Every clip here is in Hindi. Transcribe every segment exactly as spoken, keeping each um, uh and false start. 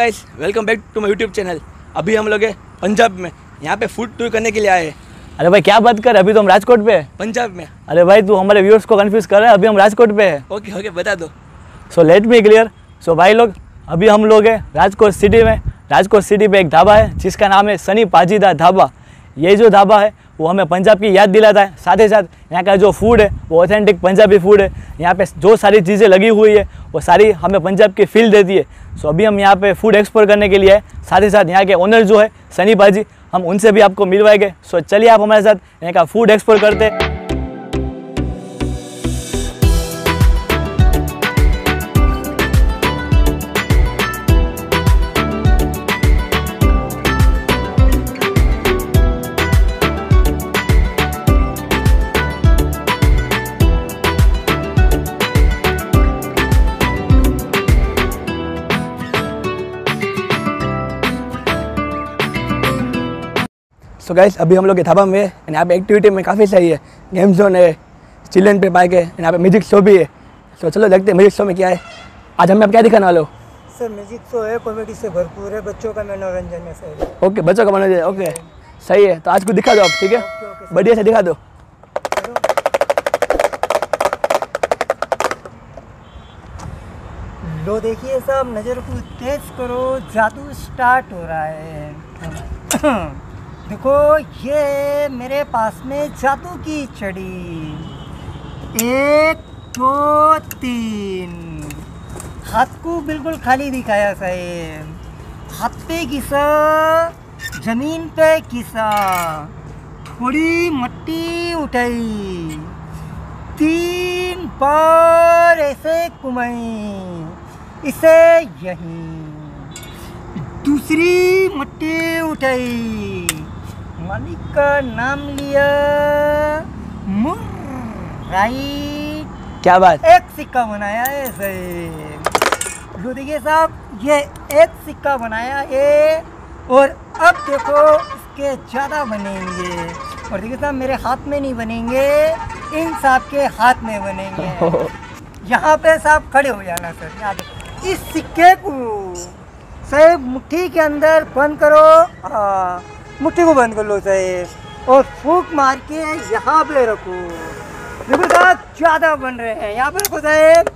Guys, welcome back to my YouTube channel. अभी हम लोग पंजाब में यहाँ पे फूड टूर करने के लिए आए हैं। अरे भाई क्या बात कर, अभी तो हम राजकोट पे हैं। पंजाब में? अरे भाई तू हमारे व्यूअर्स को कंफ्यूज कर रहा है, अभी हम राजकोट पे हैं। ओके ओके बता दो। So let me clear. सो भाई लोग अभी हम लोग हैं राजकोट सिटी में। राजकोट सिटी पे एक ढाबा है जिसका नाम है सनी पाजी दा ढाबा। ये जो ढाबा है वो हमें पंजाब की याद दिलाता है, साथ ही साथ यहाँ का जो फूड है वो ऑथेंटिक पंजाबी फूड है। यहाँ पे जो सारी चीज़ें लगी हुई है वो सारी हमें पंजाब की फील देती है। सो अभी हम यहाँ पे फूड एक्सप्लोर करने के लिए आए, साथ ही साथ यहाँ के ओनर जो है सनी पाजी, हम उनसे भी आपको मिलवाएंगे। सो चलिए आप हमारे साथ यहाँ का फूड एक्सप्लोर करते हैं। तो गाइस अभी हम लोग के ढाबा में यहाँ पे एक्टिविटी में काफ़ी सही है। गेम जोन है, चिल्ड्रन पे पार्क है, यहाँ पे म्यूजिक शो भी है। तो चलो देखते हैं म्यूजिक शो में क्या है। आज हमें आप क्या दिखाने वाले हो? सर म्यूजिक शो है, कॉमेडी से भरपूर है, बच्चों का मनोरंजन में सही है। ओके बच्चों का मनोरंजन, ओके सही है। तो आज कुछ दिखा दो आप, ठीक है बढ़िया से दिखा दो। लो देखिए साहब, नज़र को तेज करो, जादू स्टार्ट हो रहा है। देखो ये मेरे पास में जादू की छड़ी, एक दो तीन। हाथ को बिल्कुल खाली दिखाया साहेब, हाथ पे घिसा, जमीन पे घिसा, थोड़ी मट्टी उठाई, तीन बार ऐसे घुमाई इसे यहीं, दूसरी मट्टी उठाई, मालिक का नाम लिया, राइट। क्या बात, एक सिक्का बनाया है सही। लो देखिए साहब ये एक सिक्का बनाया है, और अब देखो इसके ज़्यादा बनेंगे। और देखिए साहब मेरे हाथ में नहीं बनेंगे, इन साहब के हाथ में बनेंगे। यहाँ पे साहब खड़े हो जाना सर, याद रखो। इस सिक्के को साहब मुट्ठी के अंदर बंद करो, हाँ मुट्ठी को बंद कर लो साहब, और फूंक मार के यहाँ पे रखो। बिल्कुल साहब ज़्यादा बन रहे हैं, यहाँ पे रखो साहब।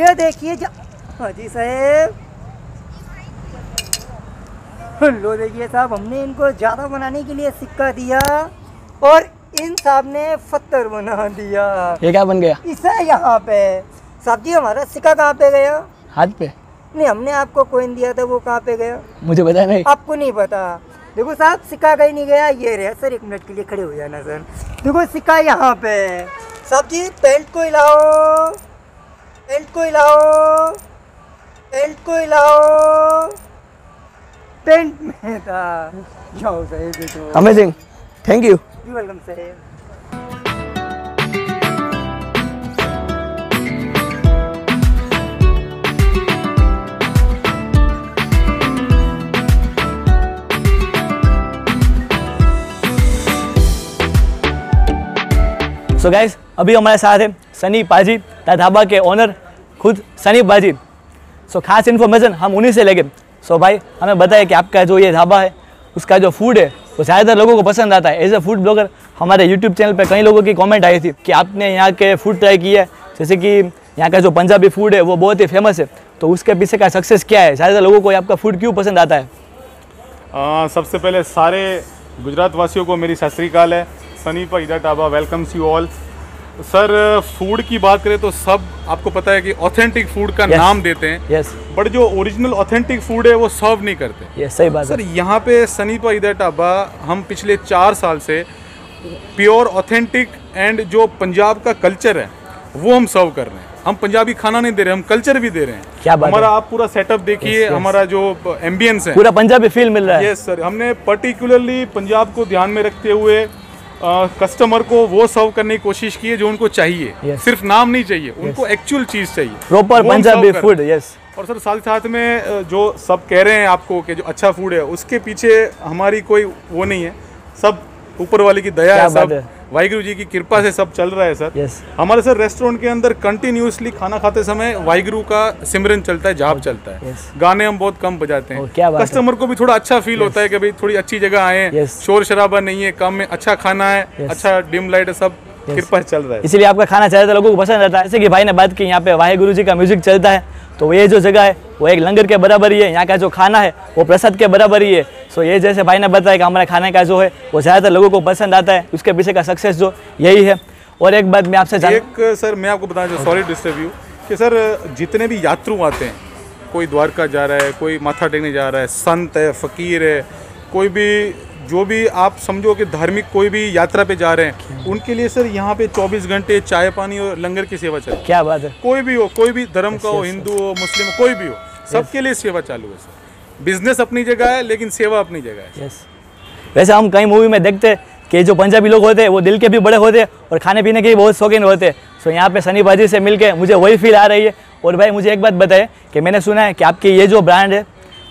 ये देखिए हाँ जी साहब, लो देखिए साहब हमने इनको ज़्यादा बनाने के लिए सिक्का दिया, और इन साहब ने पत्थर बना दिया। ये क्या बन गया? इसे यहाँ पे साहब जी हमारा सिक्का कहाँ पे गया? हाथ पे नहीं, हमने आपको कॉइन दिया था, वो कहाँ पे गया? मुझे पता नहीं। आपको नहीं पता? देखो साहब सिक्का कहीं नहीं गया, ये रहा सर। एक मिनट के लिए खड़े हो जाना सर, देखो सिक्का यहाँ पे। साहब जी बेल्ट को हिलाओ, बेल्ट को हिलाओ, बेल्ट को हिलाओ, पेंट में था। जाओ सर देखो, amazing, thank you. You welcome sir. So so guys अभी हमारे साथ है सनी पाजी दा ढाबा के ओनर खुद सनी पाजी। सो so खास इन्फॉर्मेशन हम उन्हीं से लेंगे। सो so भाई हमें बताया कि आपका जो ये ढाबा है उसका जो फूड है वो ज़्यादातर लोगों को पसंद आता है। एज ए फूड ब्लॉगर हमारे यूट्यूब चैनल पे कई लोगों की कमेंट आई थी कि आपने यहाँ के फूड ट्राई किया है, जैसे कि यहाँ का जो पंजाबी फूड है वो बहुत ही फेमस है, तो उसके पीछे का सक्सेस क्या है? ज़्यादातर लोगों को आपका फूड क्यों पसंद आता है? आ, सबसे पहले सारे गुजरात वासियों को मेरी सत श्री अकाल है। Sunny Paaji Da Dhaba welcomes you all. Sir food की बात करें तो सब आपको पता है कि ऑथेंटिक फूड का yes. नाम देते हैं yes. बट जो ओरिजिनल ऑथेंटिक फूड है वो सर्व नहीं करते yes, सही बात सर है। यहाँ पे सनी पाजी दा ढाबा हम पिछले चार साल से प्योर ऑथेंटिक एंड जो पंजाब का कल्चर है वो हम सर्व कर रहे हैं। हम पंजाबी खाना नहीं दे रहे, हम कल्चर भी दे रहे हैं। क्या बात, हमारा आप पूरा सेटअप देखिए, हमारा जो एम्बियंस है पूरा पंजाबी फील मिल रहा है। यस सर, हमने पर्टिकुलरली पंजाब को ध्यान में रखते हुए कस्टमर uh, को वो सर्व करने की कोशिश की है जो उनको चाहिए। yes. सिर्फ नाम नहीं चाहिए, उनको एक्चुअल yes. चीज़ चाहिए, प्रॉपर पंजाबी फूड। यस और सर साथ साथ में जो सब कह रहे हैं आपको कि जो अच्छा फूड है उसके पीछे हमारी कोई वो नहीं है, सब ऊपर वाले की दया है, सब है। वाहेगुरु जी की कृपा से सब चल रहा है सर। yes. हमारे सर रेस्टोरेंट के अंदर कंटिन्यूसली खाना खाते समय वाहेगुरु का सिमरन चलता है, जाप चलता है। yes. गाने हम बहुत कम बजाते हैं। oh, कस्टमर को भी थोड़ा अच्छा फील yes. होता है कि भाई थोड़ी अच्छी जगह आए, yes. शोर शराबा नहीं है, कम है, अच्छा खाना है, yes. अच्छा डिम लाइट है, सब कृपा चल रहा है, इसीलिए आपका खाना चलता है, लोगों को पसंद आता है। जैसे कि भाई ने बात की, यहाँ पे वाहेगुरु जी का म्यूजिक चलता है, तो ये जो जगह है वो एक लंगर के बराबर ही है, यहाँ का जो खाना है वो प्रसाद के बराबर ही है। सो ये जैसे भाई ने बताया कि हमारे खाने का जो है वो ज़्यादातर लोगों को पसंद आता है, उसके पीछे का सक्सेस जो यही है। और एक बात मैं आपसे जान... एक सर मैं आपको बताना चाहूँ, सॉरी डिस्टर्ब यू, कि सर जितने भी यात्रु आते हैं, कोई द्वारका जा रहा है, कोई माथा टेकने जा रहा है, संत है, फ़कीर है, कोई भी जो भी आप समझो कि धार्मिक कोई भी यात्रा पे जा रहे हैं, उनके लिए सर यहाँ पे चौबीस घंटे चाय पानी और लंगर की सेवा चल रही है। क्या बात है, कोई भी हो, कोई भी धर्म का हो, हिंदू हो, मुस्लिम हो, कोई भी हो, सबके लिए सेवा चालू है सर। बिजनेस अपनी जगह है लेकिन सेवा अपनी जगह है। वैसे हम कई मूवी में देखते हैं कि जो पंजाबी लोग होते हैं वो दिल के भी बड़े होते हैं और खाने पीने के भी बहुत शौकीन होते हैं। सो यहाँ पे सनी पाजी से मिलके मुझे वही फील आ रही है। और भाई मुझे एक बात बताए कि मैंने सुना है कि आपकी ये जो ब्रांड है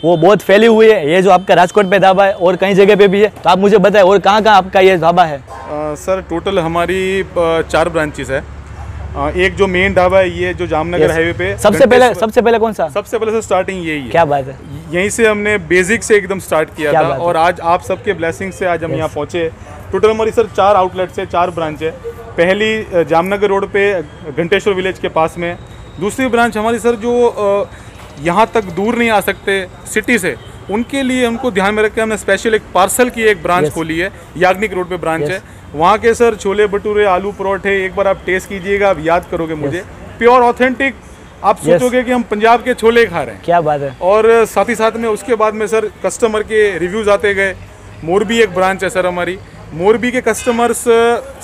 वो बहुत फैली हुई है, ये जो आपका राजकोट पे ढाबा है और कई जगह पे भी है, तो आप मुझे बताएं और कहाँ कहाँ आपका ये ढाबा है? आ, सर टोटल हमारी चार ब्रांचेस है। आ, एक जो मेन ढाबा है ये जो जामनगर हाईवे पे, सबसे पहले सबसे पहले कौन सा? सबसे पहले सर स्टार्टिंग यही है। क्या बात है, यहीं से हमने बेसिक से एकदम स्टार्ट किया था और आज आप सबके ब्लेसिंग से आज हम यहाँ पहुँचे। टोटल हमारी सर चार आउटलेट्स है, चार ब्रांच है। पहली जामनगर रोड पे घंटेश्वर विलेज के पास में, दूसरी ब्रांच हमारी सर जो यहाँ तक दूर नहीं आ सकते सिटी से, उनके लिए हमको ध्यान में रख के हमने स्पेशल एक पार्सल की एक ब्रांच yes. खोली है, याग्निक रोड पे ब्रांच yes. है। वहाँ के सर छोले भटूरे, आलू परोठे एक बार आप टेस्ट कीजिएगा, आप याद करोगे yes. मुझे। प्योर ऑथेंटिक, आप yes. सोचोगे कि हम पंजाब के छोले खा रहे हैं। क्या बात है। और साथ ही साथ में उसके बाद में सर कस्टमर के रिव्यूज़ आते गए। मोरबी एक ब्रांच है सर हमारी, मोरबी के कस्टमर्स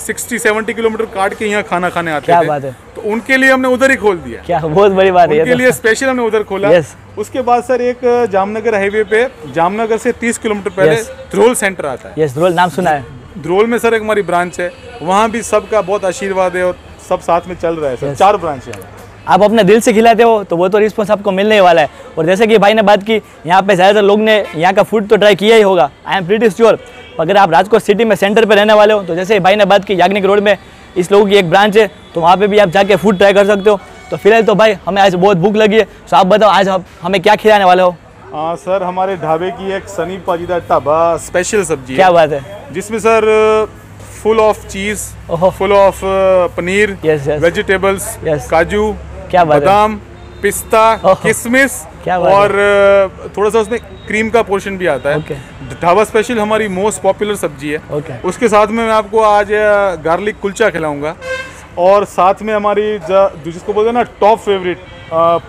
सिक्सटी सेवेंटी किलोमीटर काट के यहाँ खाना खाने आते हैं। क्या बात है। तो उनके लिए हमने उधर ही खोल दिया। क्या बहुत बड़ी बात है, उनके लिए स्पेशल हमने उधर खोला। yes. उसके बाद सर एक जामनगर हाईवे पे, जामनगर से तीस किलोमीटर पहले yes. ध्रोल सेंटर आता है। yes, ध्रोल नाम सुना है। ध्रोल में सर एक हमारी ब्रांच है, वहाँ भी सबका बहुत आशीर्वाद है और सब साथ में चल रहा है सर। yes. चार ब्रांच है। आप अपने दिल से खिलाते हो तो वो तो रिस्पॉन्स आपको मिलने वाला है। और जैसे कि भाई ने बात की, यहाँ पे ज़्यादातर लोग ने यहाँ का फूड तो ट्राई किया ही होगा, आई एम प्रीटी श्योर। अगर आप राजकोट सिटी में सेंटर पे रहने वाले हो तो जैसे भाई ने बात की याग्निक रोड में इस लोगों की एक ब्रांच है, तो वहाँ पे भी आप जाके फूड ट्राई कर सकते हो। तो फिलहाल तो भाई हमें आज बहुत भूख लगी है, तो आप बताओ आज हमें क्या खिलाने वाले हो? आ, सर हमारे ढाबे की एक सनी पाजी दा ढाबा स्पेशल सब्जी। क्या बात है। जिसमें sir full of cheese, full of paneer, vegetables, काजू, क्या बादाम, पिस्ता, किशमिश और थोड़ा सा उसमें क्रीम का पोर्शन भी आता है। ढाबा स्पेशल हमारी मोस्ट पॉपुलर सब्जी है। okay. उसके साथ में मैं आपको आज गार्लिक कुलचा खिलाऊंगा और साथ में हमारी जिसको बोलते हैं ना top favourite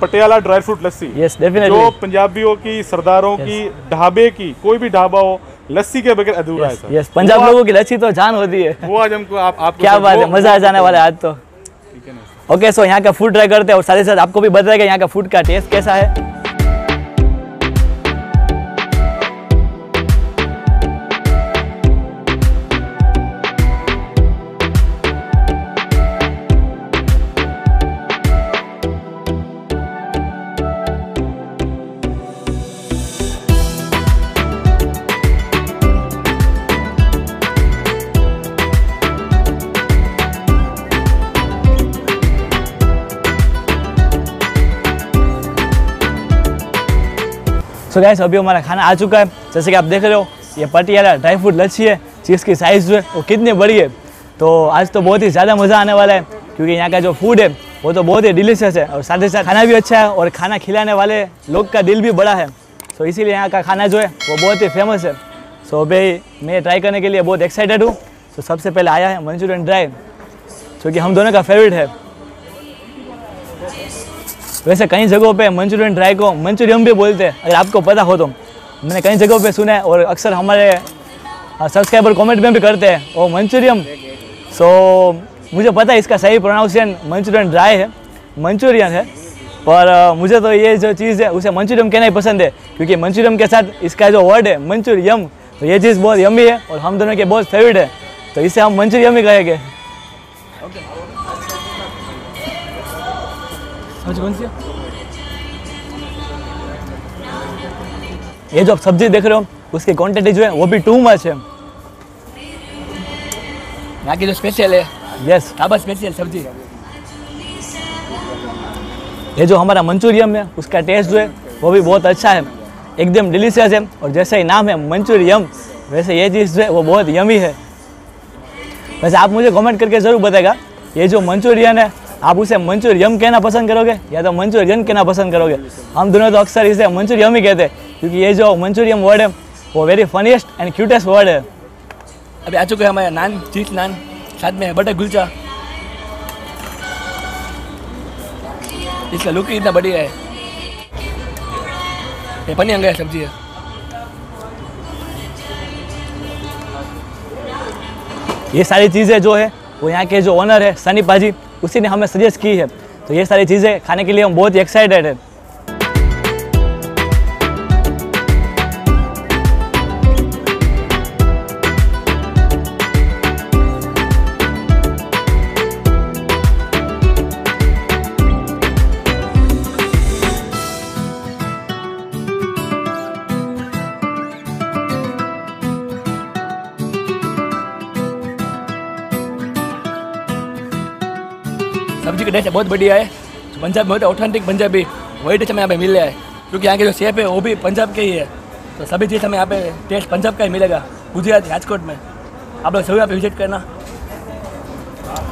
Patiala dry fruit lassi. yes, जो पंजाबियों की, सरदारों yes. की, ढाबे की, कोई भी ढाबा हो लस्सी के बगैर अधूरा yes, है। yes, पंजाब लोगों की लस्सी तो जान होती है। वो आज हमको आप, आप क्या बात है, मजा आ जाने वाला है आज तो। ठीक है ना। ओके सो यहाँ का फूड ट्राई करते हैं और साथ ही साथ आपको भी बताएगा यहाँ का फूड का टेस्ट कैसा है। तो गाइस अभी हमारा खाना आ चुका है। जैसे कि आप देख रहे हो ये पटियाला ड्राई फ्रूट लस्सी है, जिसकी साइज़ जो है वो कितनी बड़ी है। तो आज तो बहुत ही ज़्यादा मज़ा आने वाला है, क्योंकि यहाँ का जो फूड है वो तो बहुत ही डिलीशियस है और साथ ही साथ खाना भी अच्छा है और खाना खिलाने वाले लोग का दिल भी बड़ा है। सो इसीलिए यहाँ का खाना जो है वो बहुत ही फेमस है। सो भाई मैं ट्राई करने के लिए बहुत एक्साइटेड हूँ। सो सबसे पहले आया है मंचूरियन ड्राई, जो कि हम दोनों का फेवरेट है। वैसे कई जगहों पे मंचूरियन ड्राई को मंचूरियम भी बोलते हैं, अगर आपको पता हो तो। मैंने कई जगहों पे सुना है और अक्सर हमारे सब्सक्राइबर कमेंट में भी करते हैं ओ मंचूरियम। सो मुझे पता है इसका सही प्रोनाउंसिएशन मंचूरियन ड्राई है, मंचूरियन है, पर मुझे तो ये जो चीज़ है उसे मंचूरियम कहना ही पसंद है, क्योंकि मंचूरियम के साथ इसका जो वर्ड है मंचूरियम, तो ये चीज़ बहुत यम्मी है और हम दोनों के बहुत फेवरेट है, तो इसे हम मंचूरियम ही कहेंगे। ये जो आप सब्जी देख रहे हो उसकी क्वांटिटी जो है वो भी टू मच है। बाकी तो स्पेशल है यस ढाबा स्पेशल सब्जी। ये जो हमारा मंचूरियन है उसका टेस्ट जो है वो भी बहुत अच्छा है, एकदम डिलीशियस है। और जैसे ही नाम है मंचूरियन वैसे ये चीज़ जो है वो बहुत यमी है। वैसे आप मुझे कमेंट करके ज़रूर बताएगा ये जो मंचूरियन है आप उसे मंचूरियम कहना पसंद करोगे या तो मंचूरियन कहना पसंद करोगे। हम दोनों तो अक्सर इसे मंचूरियम ही कहते हैं क्योंकि ये जो मंचूरियम वर्ड है वो very funniest and cutest word है। अभी आ चुके हैं हमारे नान, चीज नान, साथ में है बटर कुलचा। इसका लुक इतना बढ़िया है, ये पनीर की सब्जी है। ये सारी चीज़ें जो है वो यहाँ के जो ओनर है सनी पाजी उसी ने हमें सजेस्ट की है, तो ये सारी चीज़ें खाने के लिए हम बहुत ही एक्साइटेड हैं। सब्जी की टेस्ट बहुत बढ़िया है, जो पंजाब में होता है ऑथेंटिक पंजाबी वही टेस्ट हमें यहाँ पे मिल रहा है क्योंकि यहाँ के जो शेफ है वो भी पंजाब के ही है, तो सभी चीज़ हमें यहाँ पे टेस्ट पंजाब का ही मिलेगा। गुजरात राजकोट में आप लोग सभी यहाँ पे विजिट करना।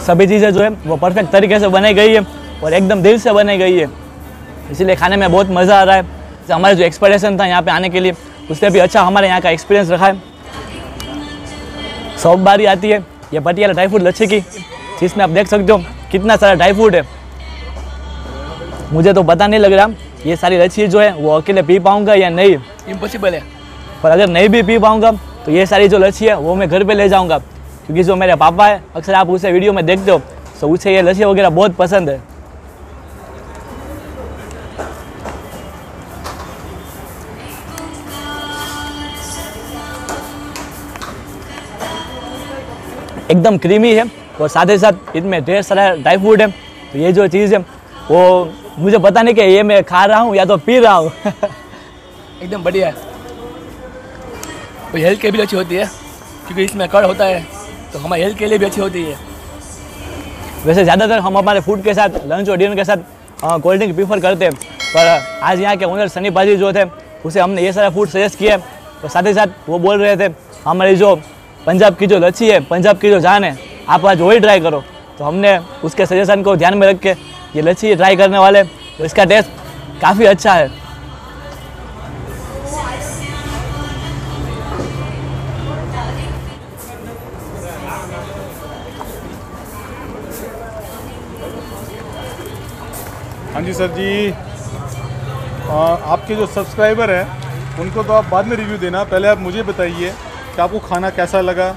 सभी चीज़ें जो है वो परफेक्ट तरीके से बनाई गई है और एकदम दिल से बनाई गई है, इसीलिए खाने में बहुत मज़ा आ रहा है। हमारा जो एक्सपेक्टेशन था यहाँ पर आने के लिए उससे भी अच्छा हमारे यहाँ का एक्सपीरियंस रखा है। सब बारी आती है ये पटियाला ड्राई फ्रूट लच्छे की, जिसमें आप देख सकते हो कितना सारा ड्राई फ्रूट है। मुझे तो पता नहीं लग रहा ये सारी लच्छी जो है वो अकेले पी पाऊंगा या नहीं, इम्पॉसिबल है। पर अगर नहीं भी पी पाऊंगा तो ये सारी जो लच्छी है वो मैं घर पे ले जाऊंगा क्योंकि जो मेरे पापा है अक्सर आप उसे वीडियो में देखते हो तो उसे ये लच्छी वगैरह बहुत पसंद है। एकदम क्रीमी है और साथ ही साथ इनमें ढेर सारा ड्राई फ्रूट है, तो ये जो चीज़ है वो मुझे पता नहीं कि ये मैं खा रहा हूँ या तो पी रहा हूँ। एकदम बढ़िया है। तो हेल्थ के भी अच्छी होती है क्योंकि इसमें कड़ होता है तो हमारे हेल्थ के लिए भी अच्छी होती है। वैसे ज़्यादातर हम हमारे फूड के साथ लंच और डिनर के साथ कोल्ड ड्रिंक प्रीफर करते हैं, पर आज यहाँ के ओनर सनी पाजी जो थे उसे हमने ये सारा फूड सजेस्ट किया है। और साथ ही साथ वो बोल रहे थे हमारी जो पंजाब की जो लच्छी है, पंजाब की जो जान है, आप आज वही ट्राई करो, तो हमने उसके सजेशन को ध्यान में रख के ये लच्छी ट्राई करने वाले। तो इसका टेस्ट काफ़ी अच्छा है। हाँ जी सर जी, आ, आपके जो सब्सक्राइबर हैं उनको तो आप बाद में रिव्यू देना, पहले आप मुझे बताइए कि आपको खाना कैसा लगा,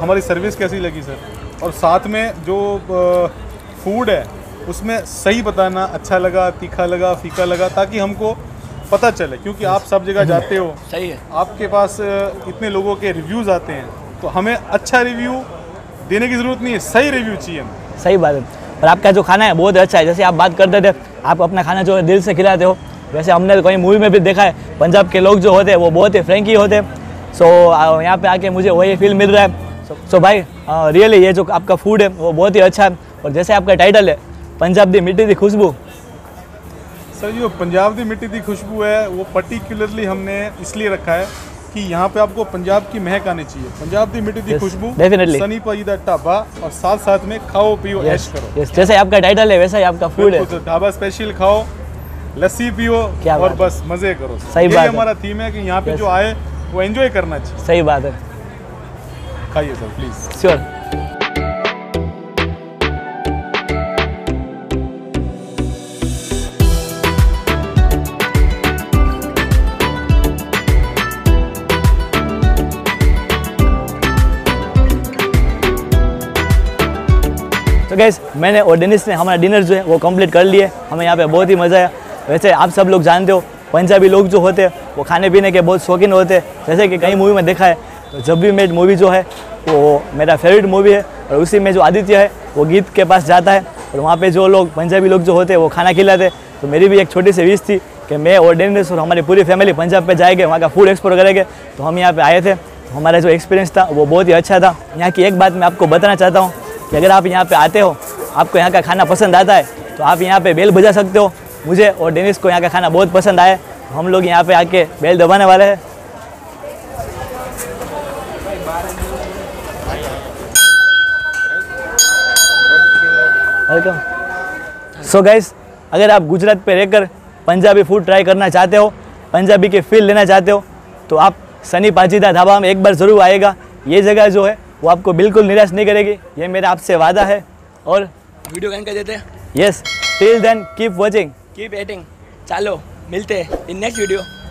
हमारी सर्विस कैसी लगी सर, और साथ में जो फूड है उसमें सही बताना, अच्छा लगा, तीखा लगा, फीका लगा, ताकि हमको पता चले क्योंकि आप सब जगह जाते हो, सही है, आपके पास इतने लोगों के रिव्यूज़ आते हैं तो हमें अच्छा रिव्यू देने की ज़रूरत नहीं है, सही रिव्यू चाहिए हमें। सही बात है। और आपका जो खाना है बहुत अच्छा है, जैसे आप बात करते थे आप अपना खाना जो है दिल से खिलाते हो, वैसे हमने कहीं मूवी में भी देखा है पंजाब के लोग जो होते हैं वो बहुत ही फ्रेंकी होते हैं, सो यहाँ पर आके मुझे वही फील मिल रहा है। सो so, so, भाई रियली ये जो आपका फूड है वो बहुत ही अच्छा है। और जैसे आपका टाइटल है पंजाब दी मिट्टी दी खुशबू, सर जो पंजाब दी मिट्टी दी खुशबू है वो पर्टिकुलरली हमने इसलिए रखा है कि यहाँ पे आपको पंजाब की महक आनी चाहिए। पंजाब दी मिट्टी दी खुशबू डेफिनेटली सनी पाजी दा ढाबा, और साथ साथ में खाओ पियो ऐश करो। यस, जैसे आपका टाइटल है वैसा ही आपका फूड है, ढाबा स्पेशल खाओ, लस्सी पियो और बस मजे करो। सही बात है, हमारा थीम है कि यहाँ पे जो आए वो एंजॉय करना चाहिए। सही बात है, खाइए सर प्लीज, श्योर। तो गाइस मैंने और डेनिस ने हमारा डिनर जो है वो कंप्लीट कर लिए, हमें यहाँ पे बहुत ही मज़ा आया। वैसे आप सब लोग जानते हो पंजाबी लोग जो होते हैं वो खाने पीने के बहुत शौकीन होते हैं, जैसे कि कई मूवी में देखा है। तो जब भी मेट मूवी जो है वो मेरा फेवरेट मूवी है, और उसी में जो आदित्य है वो गीत के पास जाता है और वहाँ पे जो लोग पंजाबी लोग जो होते हैं वो खाना खिलाते हैं, तो मेरी भी एक छोटी सी विश थी कि मैं और डेनिस और हमारी पूरी फैमिली पंजाब पे जाएंगे, वहाँ का फूड एक्सप्लोर करेंगे, तो हम यहाँ पे आए थे। हमारा जो एक्सपीरियंस था वो बहुत ही अच्छा था। यहाँ की एक बात मैं आपको बताना चाहता हूँ कि अगर आप यहाँ पे आते हो, आपको यहाँ का खाना पसंद आता है तो आप यहाँ पे बेल बजा सकते हो। मुझे और डेनिस को यहाँ का खाना बहुत पसंद आया, हम लोग यहाँ पे आके बेल दबाने वाले हैं। वेलकम। सो गाइस, अगर आप गुजरात पे रहकर पंजाबी फूड ट्राई करना चाहते हो, पंजाबी के फील लेना चाहते हो, तो आप सनी पाजी दा ढाबा में एक बार ज़रूर आएगा। ये जगह जो है वो आपको बिल्कुल निराश नहीं करेगी, ये मेरा आपसे वादा है। और वीडियो कैन कर देते हैं। Yes, till then keep watching, keep eating. चलो मिलते हैं इन नेक्स्ट वीडियो।